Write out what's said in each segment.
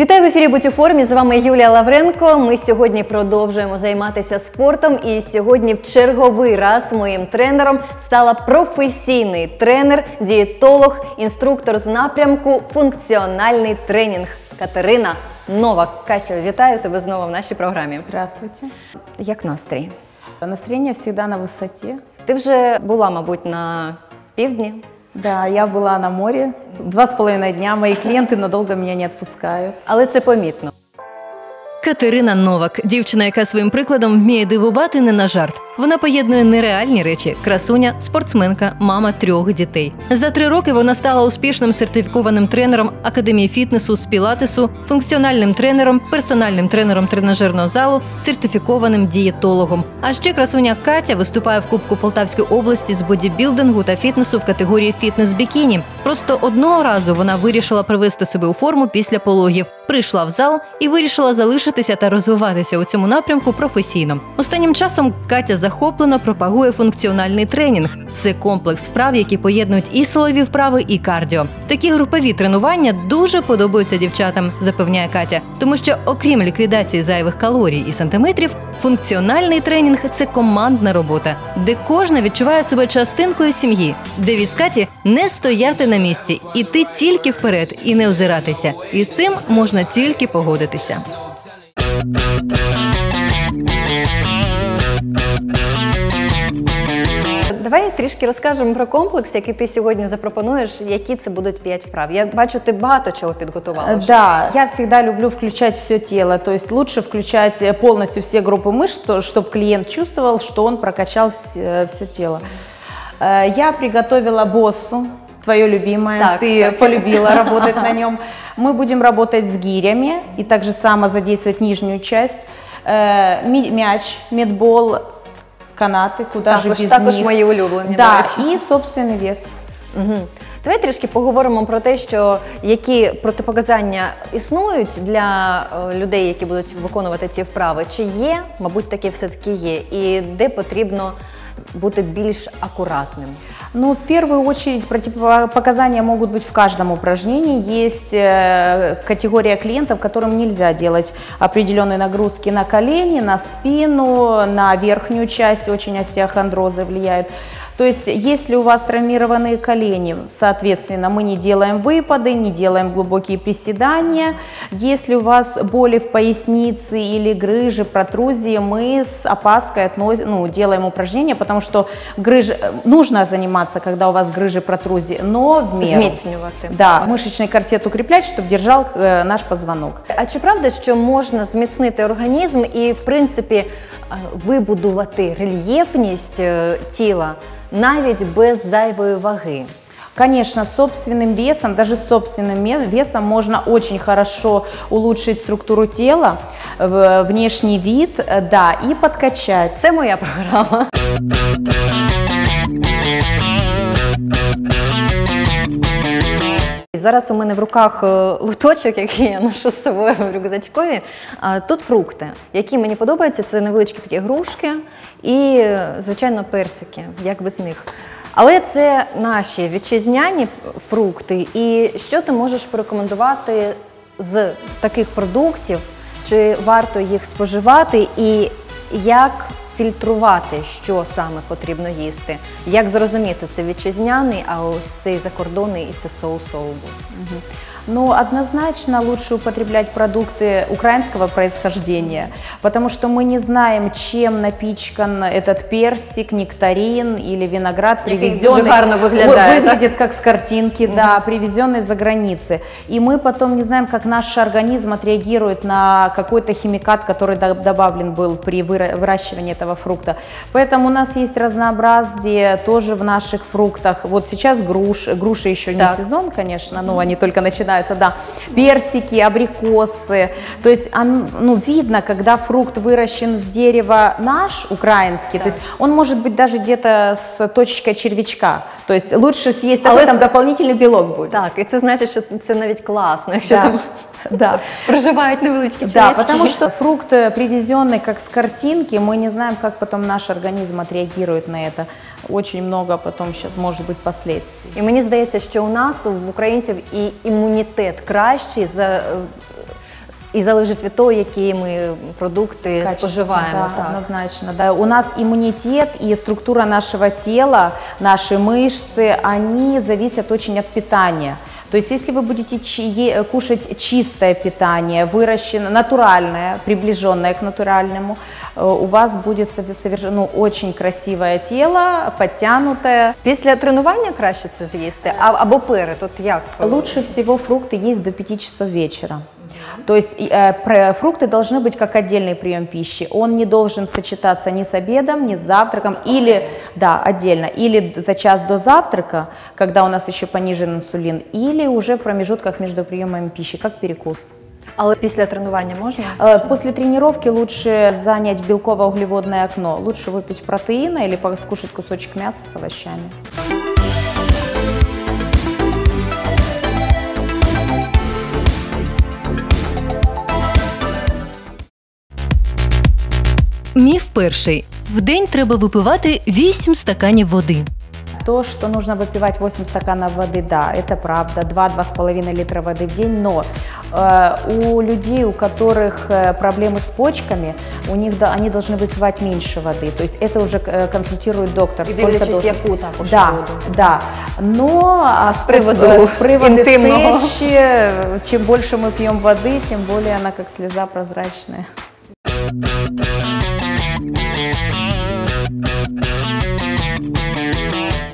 Вітаю в ефірі «Будь у формі», з вами Юлія Лавренко. Ми сьогодні продовжуємо займатися спортом, і сьогодні в черговий раз моїм тренером стала професійний тренер, дієтолог, інструктор з напрямку «Функціональний тренінг» Катерина Новак. Катя, вітаю тебе знову в нашій програмі. Здравствуйте. Як настрій? Настроєння завжди на висоті. Ти вже була, мабуть, на півдні? Да, я була на морі. 2,5 дня. Мої клієнти надовго мене не відпускають. Але це помітно. Катерина Новак – дівчина, яка своїм прикладом вміє дивувати не на жарт. Вона поєднує нереальні речі – красуня, спортсменка, мама 3 дітей. За 3 роки вона стала успішним сертифікованим тренером Академії фітнесу з пілатесу, функціональним тренером, персональним тренером тренажерного залу, сертифікованим дієтологом. А ще красуня Катя виступає в Кубку Полтавської області з бодібілдингу та фітнесу в категорії фітнес-бікіні. Просто одного разу вона вирішила привести себе у форму після пологів. Прийшла в зал і вирішила залишитися та розвиватися у цьому напрямку професійно. Останнім часом Катя захоплено пропагує функціональний тренінг. Це комплекс вправ, які поєднують і силові вправи, і кардіо. Такі групові тренування дуже подобаються дівчатам, запевняє Катя. Тому що, окрім ліквідації зайвих калорій і сантиметрів, функціональний тренінг – це командна робота, де кожна відчуває себе частинкою сім'ї. Девіз Каті – не стояти на місці, іти тільки вперед і не озиратися. І з цим можна тільки погодитися. Давай трішки розкажемо про комплекс, який ти сьогодні запропонуєш, які це будуть 5 вправ. Я бачу, ти багато чого підготувала. Да, я всегда люблю включать все тело, то есть лучше включать полностью все группы мышц, чтобы клиент чувствовал, что он прокачал все тело. Я приготовила боссу. Твое любимое, так, ты так полюбила работать на нем. Мы будем работать с гирями и также само задействовать нижнюю часть. Мяч, медбол, канаты, куда же без них. Також мої улюблені, до речі. І собственний вес. Давай трішки поговоримо про те, що які протипоказання існують для людей, які будуть виконувати ці вправи. Чи є, мабуть, таке все-таки є, і де потрібно бути більш аккуратным? Ну, в первую очередь, противопоказания могут быть в каждом упражнении. Есть категория клиентов, которым нельзя делать определенные нагрузки на колени, на спину, на верхнюю часть, очень остеохондрозы влияют. То есть, если у вас травмированные колени, соответственно, мы не делаем выпады, не делаем глубокие приседания. Если у вас боли в пояснице или грыжи, протрузии, мы с опаской делаем упражнения, потому что нужно заниматься, когда у вас грыжи, протрузии, но в меру. Да, мышечный корсет укреплять, чтобы держал наш позвонок. А чи правда, що можна зміцнити організм і, в принципі, вибудувати рельєфність тіла навіть без зайвої ваги? Конечно, собственным весом, даже с собственным весом можно очень хорошо улучшить структуру тела, внешний вид, да, и подкачать. Это моя программа. Зараз у мене в руках лоточок, який я ношу з собою в рюкзачкові. Тут фрукти, які мені подобаються. Це невеличкі такі грушки і, звичайно, персики, як без них. Але це наші вітчизняні фрукти. І що ти можеш порекомендувати з таких продуктів? Чи варто їх споживати і як фільтрувати, що саме потрібно їсти? Як зрозуміти, це вітчизняний, а ось цей закордонний і це соус-соубу? Ну, однозначно лучше употреблять продукты украинского происхождения, потому что мы не знаем, чем напичкан этот персик, нектарин или виноград, привезенный, выглядит как с картинки, да, привезенный за границы. И мы потом не знаем, как наш организм отреагирует на какой-то химикат, который добавлен был при выращивании этого фрукта. Поэтому у нас есть разнообразие тоже в наших фруктах. Вот сейчас груши еще не сезон, конечно, но они только начинают. Да, персики, абрикосы. То есть, видно, когда фрукт выращен с дерева наш, украинский, да, то есть он может быть даже где-то с точечкой червячка. То есть лучше съесть, а в этом дополнительный белок будет. Так, и это значит, что это навіть классно, если да, там да, проживают невеличкі червячки. Да, потому что фрукт, привезенный как с картинки, мы не знаем, как потом наш организм отреагирует на это. Очень много потом сейчас может быть последствий. И мне кажется, что у нас, в украинцев, и иммунитет краще за І залежить від того, які ми продукти споживаємо. Да, однозначно. Да. У нас иммунитет и структура нашего тела, наши мышцы, они зависят очень от питания. То есть, если вы будете кушать чистое питание, выращенное, натуральное, приближенное к натуральному, у вас будет совершенно очень красивое тело, подтянутое. После тренирования краще це з'їсти, або перед, от як? Лучше всего фрукты есть до 5 часов вечера. То есть фрукты должны быть как отдельный прием пищи. Он не должен сочетаться ни с обедом, ни с завтраком, или да, отдельно, или за час до завтрака, когда у нас еще понижен инсулин, или уже в промежутках между приемами пищи, как перекус. А после тренирования можно? После тренировки лучше занять белково-углеводное окно. Лучше выпить протеина или скушать кусочек мяса с овощами. Міф перший. В день треба випивати 8 стаканів води. То, что нужно выпивать 8 стаканов воды, да, это правда, 2-2,5 литра воды в день, но у людей, у которых проблемы с почками, у них, да, они должны выпивать меньше воды, то есть это уже консультирует доктор. И сколько должен... Да, да, но с приводу сечи, чем больше мы пьем воды, тем более она как слеза прозрачная.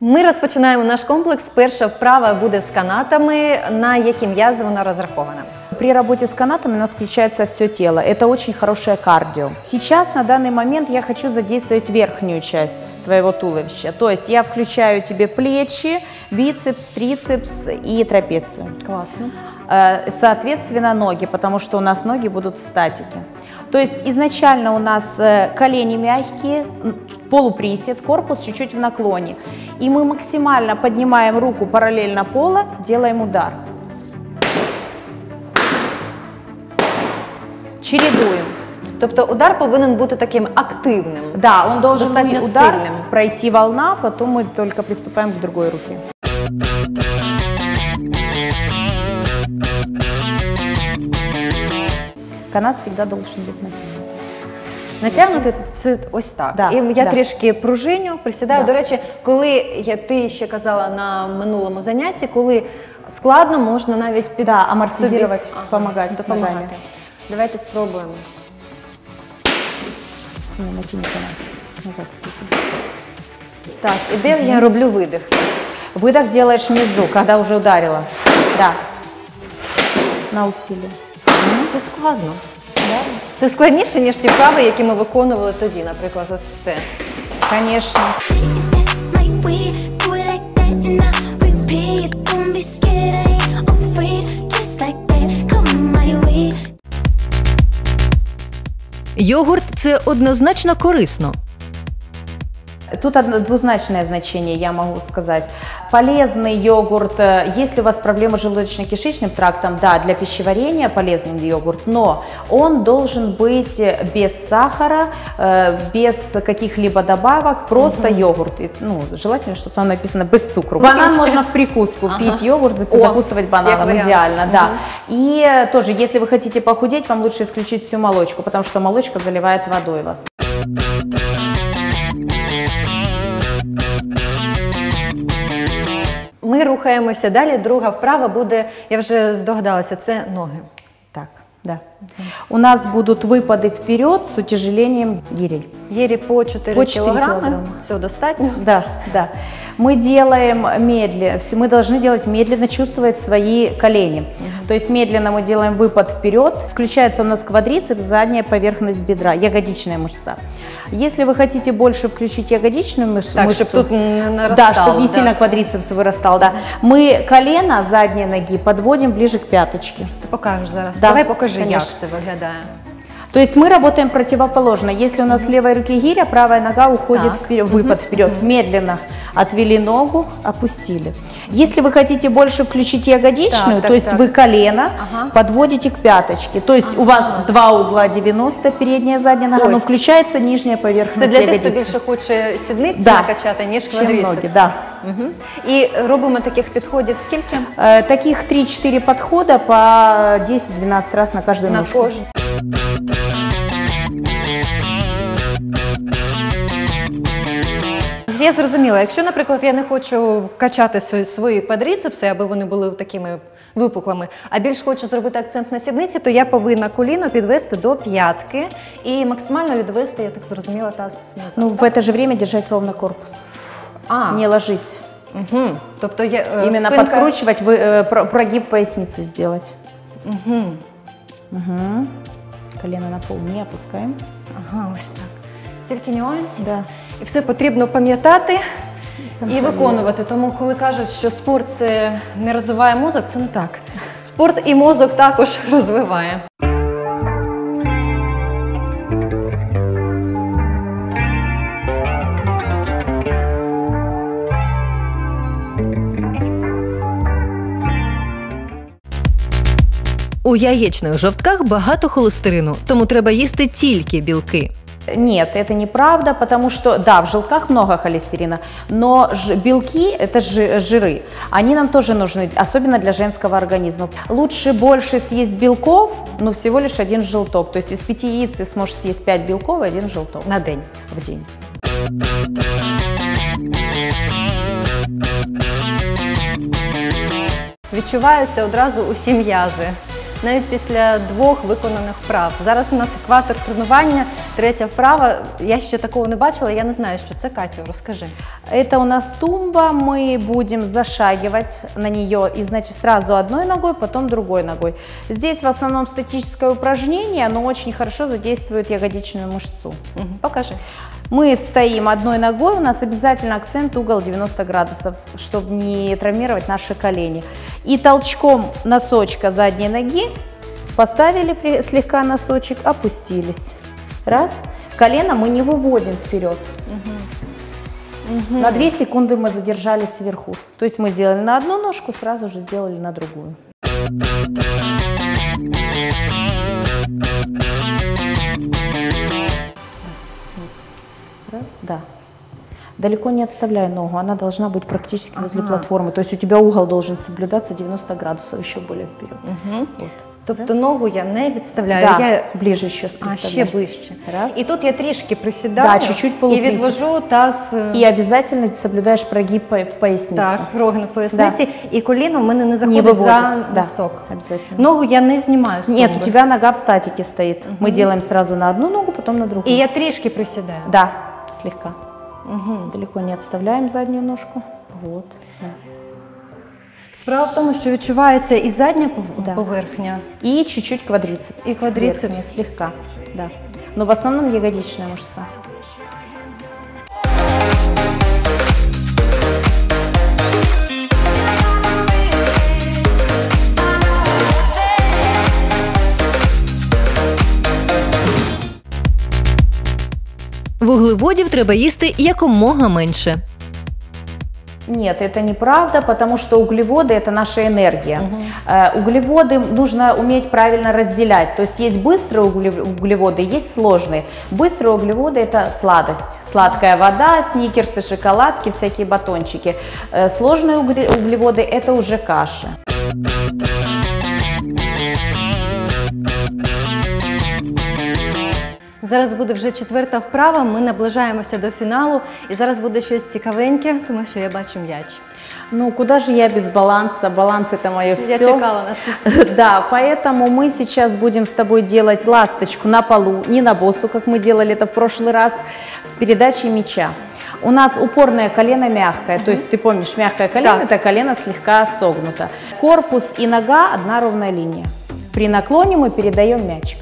Ми розпочинаємо наш комплекс. Перша вправа буде з канатами. На які м'язи вона розрахована? При работе с канатами у нас включается все тело. Это очень хорошее кардио. Сейчас, на данный момент, я хочу задействовать верхнюю часть твоего туловища. То есть я включаю тебе плечи, бицепс, трицепс и трапецию. Классно. Соответственно, ноги, потому что у нас ноги будут в статике. То есть изначально у нас колени мягкие, полуприсед, корпус чуть-чуть в наклоне. И мы максимально поднимаем руку параллельно пола, делаем удар. Чередуем. Тобто удар повинен бути таким активним. Да, он должен быть удар, сильным. Пройти волна, потом мы только приступаем к другой руке. Канат всегда должен быть натянут. Натягнути це ось так. Да, і я трішки пружиню, присідаю. Да. До речі, коли ти ще казала на минулому занятті, коли складно, можна навіть під амортизувати, допомагати. Давайте спробуємо. Так, і де я роблю видих? Видих делаешь внизу, когда уже ударила. Да. На усилие. Це складно. Це складніше, ніж ті вправи, які ми виконували тоді, наприклад, ось це. Звісно. Йогурт – це однозначно корисно. Тут двузначное значение, я могу сказать. Полезный йогурт, если у вас проблемы с желудочно-кишечным трактом, да, для пищеварения полезный йогурт, но он должен быть без сахара, без каких-либо добавок, просто йогурт. И, ну, желательно, чтобы там написано без цукру. Банан можно в прикуску, пить йогурт, закусывать бананом, идеально, да. И тоже, если вы хотите похудеть, вам лучше исключить всю молочку, потому что молочка заливает водой вас. Ми рухаємося далі. Друга вправа буде, я вже здогадалася, це ноги. Так, да. У нас будуть випади вперед з утяжеленням гирі. Гирі по 4 кг. Все достатньо? Да, да. Мы делаем медленно, мы должны делать медленно, чувствовать свои колени. То есть медленно мы делаем выпад вперед. Включается у нас квадрицепс, задняя поверхность бедра, ягодичная мышца. Если вы хотите больше включить ягодичную мышцу, так, мышцу, чтобы тут нарастал, да, чтобы не сильно квадрицепс вырастал, да. Мы колено задней ноги подводим ближе к пяточке. Ты покажешь зараз. Да. Давай покажи, конечно, как это выглядит. То есть мы работаем противоположно. Если у нас левой руки гиря, правая нога уходит в выпад вперед, медленно. отвели ногу, опустили. Если вы хотите больше включить ягодичную, то есть вы колено подводите к пяточке. То есть у вас два угла 90, передняя, задняя нога, но включается нижняя поверхность ягодиці. Це для тих, хто більше хоче сідниці накачати, ніж квадрицепс. Угу. І робимо таких підходів скільки? Таких 3-4 підходи по 10-12 раз на кожну ножку. Я зрозуміла, якщо, наприклад, я не хочу качати свої квадрицепси, аби вони були такими випуклими, а більш хочу зробити акцент на сідниці, то я повинна коліно підвести до п'ятки і максимально відвести, я так зрозуміла, таз назад. Ну, в це ж час тримати рівно корпус, не ложити. Угу. Тобто я, іменно спинка... підкручувати, прогиб поясниці зробити. Угу. Угу. Коліно на пол не опускаємо. Ага, ось так. Стільки нюансів. Да. І все потрібно пам'ятати і виконувати. Тому, коли кажуть, що спорт це не розвиває мозок, це не так. Спорт і мозок також розвиває. У яєчних жовтках багато холестерину, тому треба їсти тільки білки. Нет, это неправда, потому что, да, в желтках много холестерина, но белки, это жиры, они нам тоже нужны, особенно для женского организма. Лучше больше съесть белков, но всего лишь один желток, то есть из 5 яиц ты сможешь съесть 5 белков и 1 желток. На день? В день. Відчуваються одразу усі м'язи. Навіть після двох виконаних вправ. Зараз у нас екватор тренування, третя вправа. Я ще такого не бачила, я не знаю, що це. Катю, розкажи. Це у нас тумба, ми будемо зашагувати на неї, і, значить, одразу одною ногою, потім другою ногою. Здесь в основному статичне упражнення, але дуже хорошо задействує ягодичну мишцю. Угу. Покажи. Мы стоим одной ногой, у нас обязательно акцент угол 90 градусов, чтобы не травмировать наши колени. И толчком носочка задней ноги поставили слегка носочек, опустились. Раз. Колено мы не выводим вперед. Угу. Угу. На 2 секунды мы задержались сверху. То есть мы сделали на одну ножку, сразу же сделали на другую. Раз, да. Далеко не отставляй ногу, она должна быть практически возле платформы. То есть у тебя угол должен соблюдаться 90 градусов, еще более вперед. Угу. Вот. Тобто ногу я не відставляю, я ближче ще приставляю. А, ще ближче. Раз. І тут я трішки присідаю, і відвожу таз. І обов'язково соблюдаєш прогиб в поясниці. Так, прогиб в поясниці, і коліно в мене не заходить за носок. Ногу я не знімаю з тумби. Ні, у тебе нога в статиці стоїть. Ми робимо одразу на одну ногу, потім на другу. І я трішки присідаю? Так, слегка. Далеко не відставляємо задню ножку. Вот. Справа в тому, що відчувається і задня поверхня, і чуть-чуть квадрицепс. І квадрицепс. Слегка, да. Но в основному ягодична мишця. Вуглеводів треба їсти якомога менше. Нет, это неправда, потому что углеводы – это наша энергия. Угу. Углеводы нужно уметь правильно разделять. То есть есть быстрые углеводы, есть сложные. Быстрые углеводы – это сладость. Сладкая вода, сникерсы, шоколадки, всякие батончики. Сложные углеводы – это уже каши. Зараз буде вже четверта вправа, ми наближаємося до фіналу, і зараз буде щось цікавеньке, тому що я бачу м'яч. Ну, куда же я без баланса? Баланс – это мое все. Я чекала на это. Да, поэтому мы сейчас будем с тобой делать ласточку на полу, не на боссу, как мы делали это в прошлый раз, с передачей мяча. У нас упорное колено мягкое, то есть ты помнишь, мягкое колено – это колено слегка согнуто. Корпус и нога – одна ровная линия. При наклоне мы передаем мячик.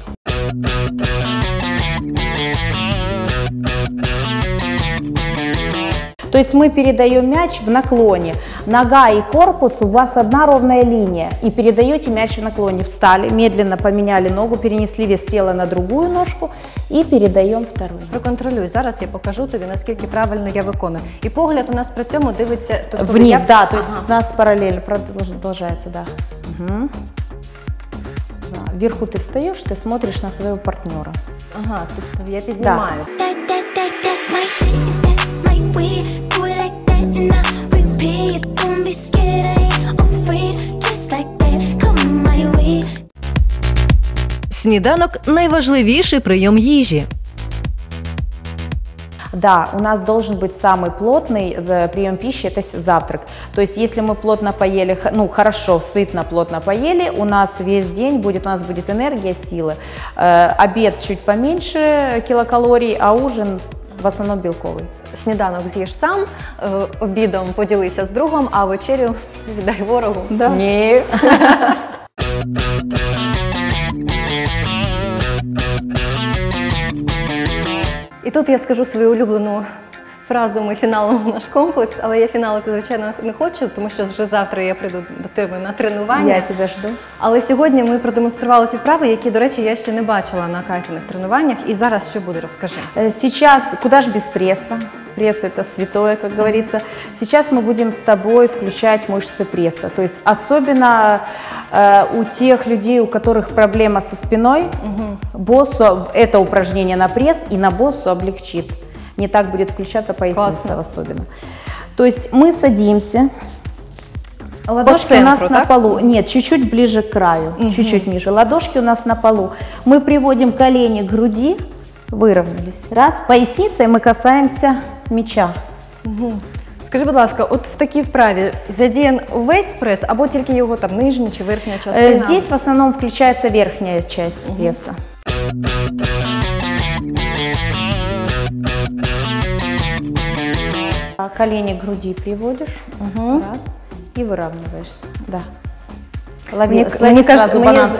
То есть мы передаем мяч в наклоне. Нога и корпус у вас одна ровная линия. И передаете мяч в наклоне. Встали, медленно поменяли ногу, перенесли вес тела на другую ножку и передаем вторую. Проконтролюй. Зараз я покажу тобі, наскільки правильно я виконую. І погляд у нас при цьому дивиться... Тобто вниз, я... да, то есть у нас параллельно продолжается, да. Угу. Вверху ты встаешь, ты смотришь на своего партнера. Ага, тут я поднимаю. Сніданок – найважливіший прийом їжі. Да, у нас должен быть самый плотный прием пищи – это завтрак. То есть, если мы плотно поели, ну, хорошо, сытно, плотно поели, у нас весь день будет, у нас будет энергия, силы. Обед чуть поменьше килокалорий, а ужин в основном белковый. Сніданок з'їж сам, обідом поділися з другом, а вечерю віддай ворогу. Да. Ні. І тут я скажу свою улюблену фразу, ми фіналимо наш комплекс, але я фіналити, звичайно, не хочу, тому що вже завтра я прийду до тебе на тренування. Я тебе жду. Але сьогодні ми продемонстрували ті вправи, які, до речі, я ще не бачила на Катіних тренуваннях. І зараз що буде, розкажи. Сейчас, куда ж без пресса? Пресс – это святое, как говорится. Сейчас мы будем с тобой включать мышцы пресса. То есть особенно у тех людей, у которых проблема со спиной, боссу, это упражнение на пресс и на боссу облегчит. Не так будет включаться поясница особенно. То есть мы садимся. Ладошки у нас на полу. Нет, чуть-чуть ближе к краю, чуть-чуть ниже. Ладошки у нас на полу. Мы приводим колени к груди. Вирівнялись. Раз, поясницей ми касаємося м'яча. Угу. Скажи, будь ласка, от в такій вправі задіян весь прес, або тільки його там нижня чи верхня частина? Здесь в основному включається верхня частина преса. Колени к груди приводишь, раз, и выравниваешься. Да.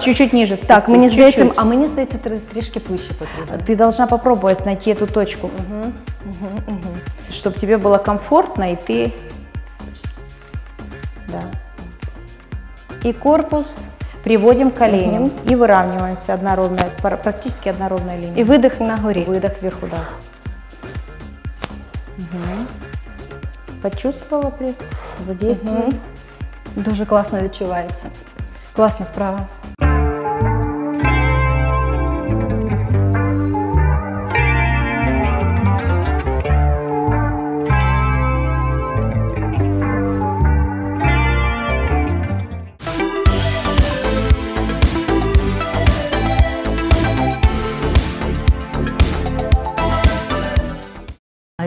Чуть-чуть ниже. Так, мне с этим, а мне с этим трешки выше потребуется. Ты должна попробовать найти эту точку, чтобы тебе было комфортно и ты. Да. И корпус приводим коленем и выравниваемся одноровная, практически одноровная линия. И выдох на горе. Выдох вверху, да. Почувствовала пресс, задействовала. Дуже классно відчувається. Класна вправа.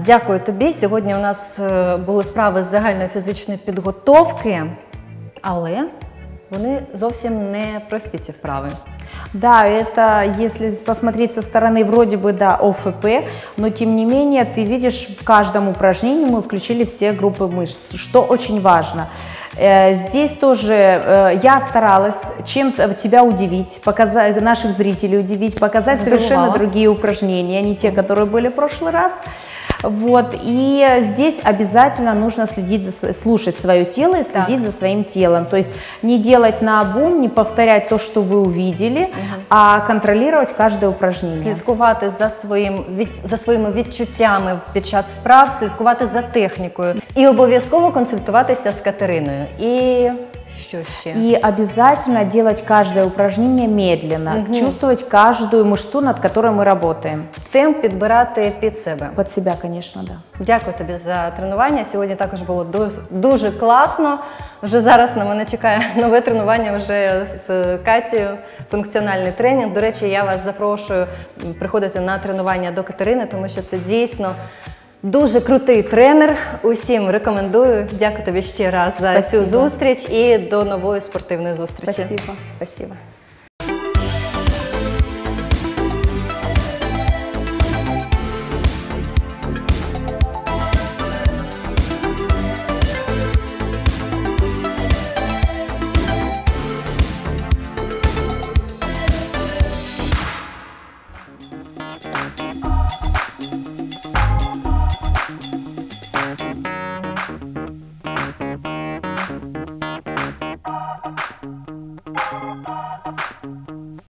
Дякую тобі. Сьогодні у нас були вправи з загальної фізичної підготовки, але вони зовсім не прості ці вправи. Да, это если посмотреть со стороны, вроде бы, да, ОФП, но тем не менее, ты видишь, в каждом упражнении мы включили все группы мышц, что очень важно. Здесь тоже я старалась чем-то тебя удивить, показать, наших зрителей удивить, показать совершенно другие упражнения, не те, которые были в прошлый раз. Вот, и здесь обязательно нужно следить за, слушать свое тело и следить за своим телом. То есть не делать наобум, не повторять то, что вы увидели, а контролировать каждое упражнение. Слідкувати за своїми відчуттями під час вправ, слідкувати за технікою. І обов'язково консультуватися з Катериною. І... И обязательно делать каждое упражнение медленно, чувствовать каждую мышцу, над которой мы работаем. Темп подбирати під себе. Под себя, конечно, да. Дякую тобі за тренування. Сьогодні також було дуже класно. Вже зараз на мене чекає нове тренування вже з Катією, функціональний тренінг. До речі, я вас запрошую приходити на тренування до Катерини, тому що це дійсно... Дуже крутий тренер, усім рекомендую. Дякую тобі ще раз за цю зустріч і до нової спортивної зустрічі. Спасибо.